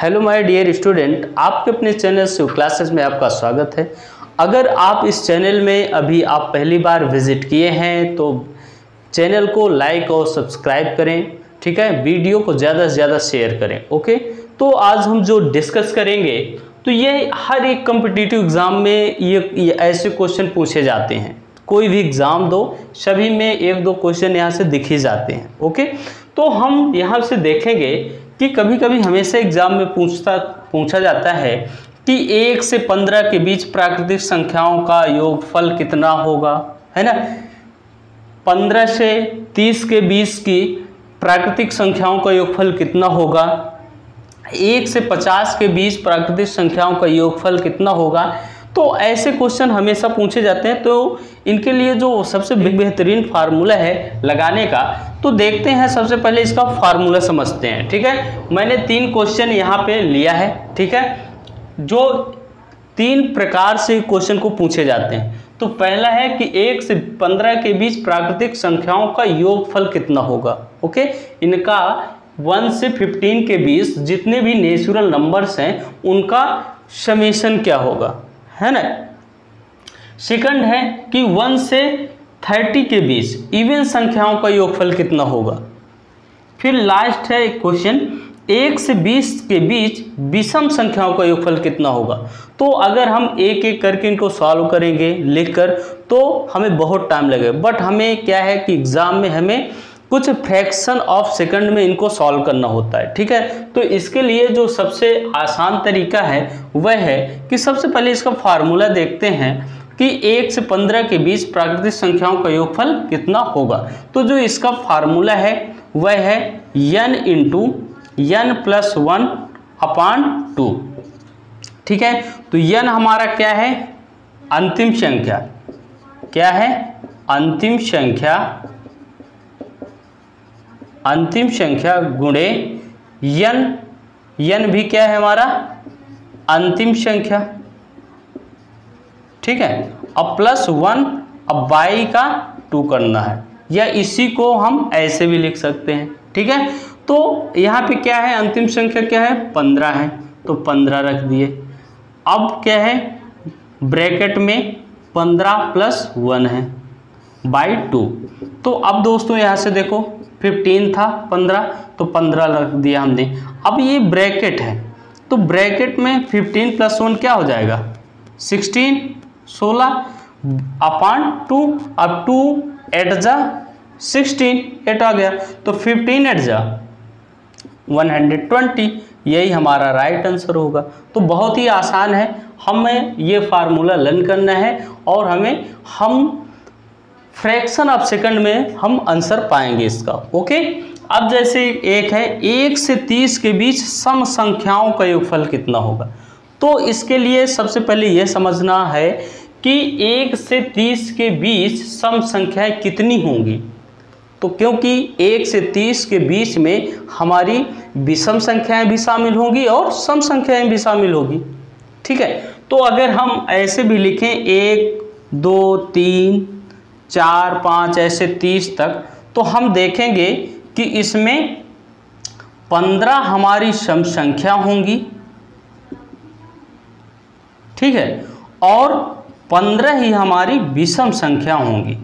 Hello my dear student, आपके अपने channel Shiv classes में आपका स्वागत है। अगर आप इस चैनल में अभी आप पहली बार विजिट किए हैं तो चैनल को लाइक और सब्सक्राइब करें, ठीक है। वीडियो को ज़्यादा से ज़्यादा शेयर करें, ओके। तो आज हम जो डिस्कस करेंगे तो ये हर एक कॉम्पिटिटिव एग्ज़ाम में ये ऐसे क्वेश्चन पूछे जाते हैं। कोई भी एग्ज़ाम दो, सभी में एक दो क्वेश्चन यहाँ से दिख ही जाते हैं, ओके। तो हम यहाँ से देखेंगे कि कभी कभी हमेशा एग्ज़ाम में पूछा जाता है कि 1 से 15 के बीच प्राकृतिक संख्याओं का योगफल कितना होगा, है ना। 15 से 30 के बीच की प्राकृतिक संख्याओं का योगफल कितना होगा। 1 से 50 के बीच प्राकृतिक संख्याओं का योगफल कितना होगा। तो ऐसे क्वेश्चन हमेशा पूछे जाते हैं। तो इनके लिए जो सबसे बेहतरीन फार्मूला है लगाने का, तो देखते हैं। सबसे पहले इसका फार्मूला समझते हैं, ठीक है। मैंने 3 क्वेश्चन यहाँ पे लिया है, ठीक है, जो 3 प्रकार से क्वेश्चन को पूछे जाते हैं। तो पहला है कि 1 से 15 के बीच प्राकृतिक संख्याओं का योगफल कितना होगा, ओके। इनका 1 से 15 के बीच जितने भी नेचुरल नंबर्स हैं उनका समेशन क्या होगा, है ना। सेकंड है कि 1 से 30 के बीच इवन संख्याओं का योगफल कितना होगा। फिर लास्ट है क्वेश्चन 1 से 20 के बीच विषम संख्याओं का योगफल कितना होगा। तो अगर हम एक एक करके इनको सॉल्व करेंगे लिखकर तो हमें बहुत टाइम लगेगा, बट हमें क्या है कि एग्ज़ाम में हमें कुछ फ्रैक्शन ऑफ सेकंड में इनको सॉल्व करना होता है, ठीक है। तो इसके लिए जो सबसे आसान तरीका है वह है कि सबसे पहले इसका फार्मूला देखते हैं कि 1 से 15 के बीच प्राकृतिक संख्याओं का योगफल कितना होगा। तो जो इसका फार्मूला है वह है n × n + 1/2, ठीक है। तो n हमारा क्या है, अंतिम संख्या। क्या है, अंतिम संख्या। अंतिम संख्या गुणे n, n भी क्या है हमारा, अंतिम संख्या, ठीक है। अब +1, अब बाई का 2 करना है, या इसी को हम ऐसे भी लिख सकते हैं, ठीक है। तो यहाँ पे क्या है, अंतिम संख्या क्या है, 15 है, तो 15 रख दिए। अब क्या है, ब्रैकेट में 15 + 1 है, बाई 2। तो अब दोस्तों यहाँ से देखो, 15 था 15, तो 15 रख दिया हमने। अब ये ब्रैकेट है, तो ब्रैकेट में 15 + 1 क्या हो जाएगा, 16 / 2। अब 2 × 8 = 16, 8 आ गया। तो 15 × 8 = 120, यही हमारा राइट आंसर होगा। तो बहुत ही आसान है, हमें ये फार्मूला लर्न करना है और हम फ्रैक्शन ऑफ सेकंड में हम आंसर पाएंगे इसका, ओके। अब जैसे एक है 1 से 30 के बीच सम संख्याओं का योगफल कितना होगा। तो इसके लिए सबसे पहले यह समझना है कि 1 से 30 के बीच सम संख्याएँ कितनी होंगी। तो क्योंकि 1 से 30 के बीच में हमारी विषम संख्याएँ भी शामिल होंगी और सम संख्याएँ भी शामिल होगी, ठीक है। तो अगर हम ऐसे भी लिखें 1, 2, 3, 4, 5 ऐसे 30 तक, तो हम देखेंगे कि इसमें 15 हमारी सम संख्या होंगी, ठीक है, और 15 ही हमारी विषम संख्या होंगी,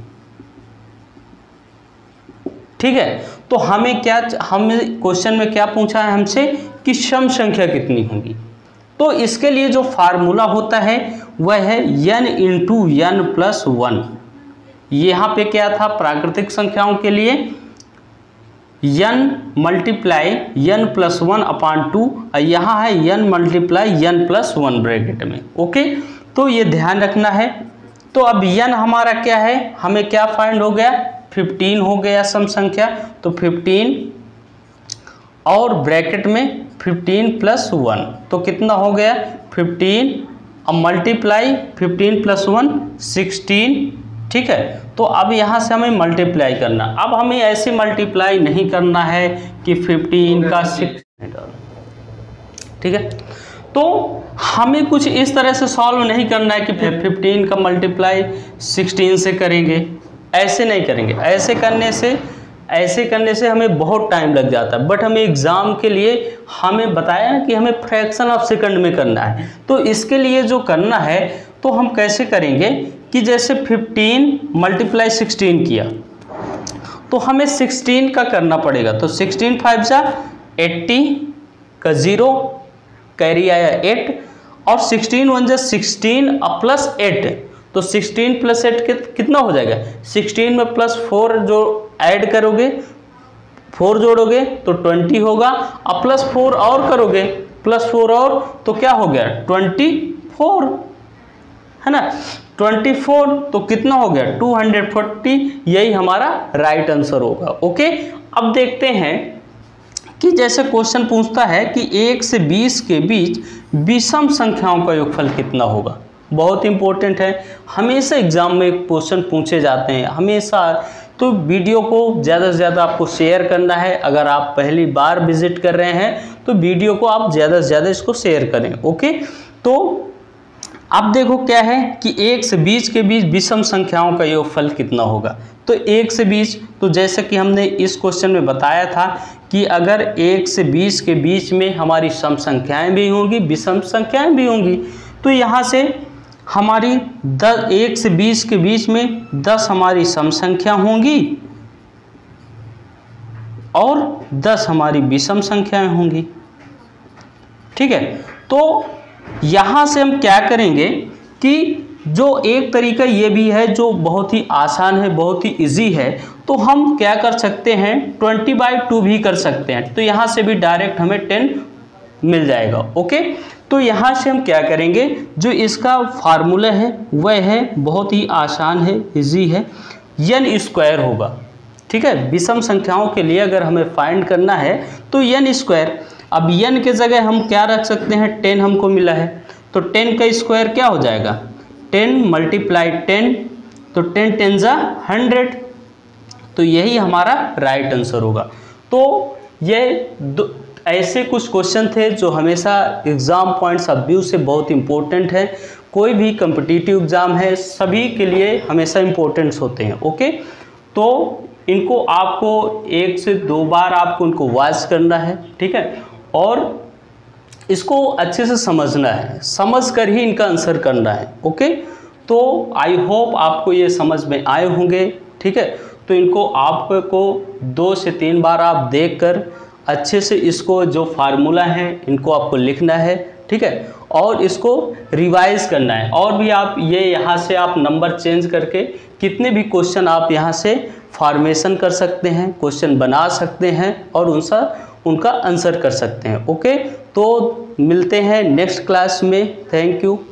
ठीक है। तो हमें क्वेश्चन में क्या पूछा है हमसे कि सम संख्या कितनी होंगी। तो इसके लिए जो फार्मूला होता है वह है n × n + 1। यहाँ पे क्या था, प्राकृतिक संख्याओं के लिए n × n + 1/2, और यहाँ है n × n + 1 ब्रैकेट में, ओके। तो ये ध्यान रखना है। तो अब n हमारा क्या है, हमें क्या फाइंड हो गया, 15 हो गया सम संख्या। तो 15 और ब्रैकेट में 15 + 1, तो कितना हो गया 15, अब मल्टीप्लाई 15 + 1 16, ठीक है। तो अब यहाँ से हमें मल्टीप्लाई करना, अब हमें ऐसे मल्टीप्लाई नहीं करना है कि 15 का 6, ठीक है। तो हमें कुछ इस तरह से सॉल्व नहीं करना है कि 15 का मल्टीप्लाई 16 से करेंगे, ऐसे नहीं करेंगे। ऐसे करने से ऐसे करने से हमें बहुत टाइम लग जाता है, बट हमें एग्ज़ाम के लिए हमें बताया ना कि हमें फ्रैक्शन ऑफ सेकंड में करना है। तो इसके लिए जो करना है तो हम कैसे करेंगे कि जैसे 15 मल्टीप्लाई 16 किया तो हमें 16 का करना पड़ेगा। तो 16 5 जा 80 का जीरो कैरी आया 8 और 16 वन जा 16 प्लस 8 तो 16 प्लस 8 कितना हो जाएगा 16 में प्लस 4 जो ऐड करोगे 4 जोड़ोगे तो 20 होगा और प्लस 4 और करोगे प्लस 4 और तो क्या हो गया 24 है ना 24 तो कितना हो गया 240। यही हमारा राइट आंसर होगा। ओके अब देखते हैं कि जैसे क्वेश्चन पूछता है कि 1 से 20 के बीच विषम संख्याओं का योगफल कितना होगा। बहुत इंपॉर्टेंट है, हमेशा एग्जाम में क्वेश्चन पूछे जाते हैं हमेशा। तो वीडियो को ज़्यादा से ज़्यादा आपको शेयर करना है। अगर आप पहली बार विजिट कर रहे हैं तो वीडियो को आप ज़्यादा से ज़्यादा इसको शेयर करें। ओके तो अब देखो क्या है कि 1 से 20 के बीच विषम संख्याओं का योगफल कितना होगा। तो 1 से 20 तो जैसे कि हमने इस क्वेश्चन में बताया था कि अगर 1 से 20 के बीच में हमारी सम संख्याएँ भी होंगी विषम संख्याएँ भी होंगी तो यहाँ से हमारी 1 से 20 के बीच में 10 हमारी सम संख्या होंगी और 10 हमारी विषम संख्याएं होंगी। ठीक है तो यहाँ से हम क्या करेंगे कि जो एक तरीका ये भी है जो बहुत ही आसान है बहुत ही इजी है तो हम क्या कर सकते हैं 20/2 भी कर सकते हैं। तो यहाँ से भी डायरेक्ट हमें 10 मिल जाएगा। ओके तो यहाँ से हम क्या करेंगे जो इसका फार्मूला है वह है बहुत ही आसान है इजी है n स्क्वायर होगा। ठीक है विषम संख्याओं के लिए अगर हमें फाइंड करना है तो n स्क्वायर। अब n के जगह हम क्या रख सकते हैं 10 हमको मिला है तो 10 का स्क्वायर क्या हो जाएगा 10 मल्टीप्लाई 10 तो 10 10 जा 100 तो यही हमारा राइट आंसर होगा। तो ये ऐसे कुछ क्वेश्चन थे जो हमेशा एग्ज़ाम पॉइंट्स ऑफ व्यू से बहुत इम्पोर्टेंट है। कोई भी कम्पिटिटिव एग्ज़ाम है सभी के लिए हमेशा इम्पोर्टेंट्स होते हैं। ओके तो इनको आपको 1 से 2 बार आपको उनको वॉच करना है। ठीक है और इसको अच्छे से समझना है, समझ कर ही इनका आंसर करना है। ओके तो आई होप आपको ये समझ में आए होंगे। ठीक है तो इनको आपको 2 से 3 बार आप देख कर अच्छे से इसको जो फार्मूला है इनको आपको लिखना है। ठीक है और इसको रिवाइज करना है और भी आप ये यहाँ से आप नंबर चेंज करके कितने भी क्वेश्चन आप यहाँ से फॉर्मेशन कर सकते हैं क्वेश्चन बना सकते हैं और उनका आंसर कर सकते हैं। ओके तो मिलते हैं नेक्स्ट क्लास में। Thank you.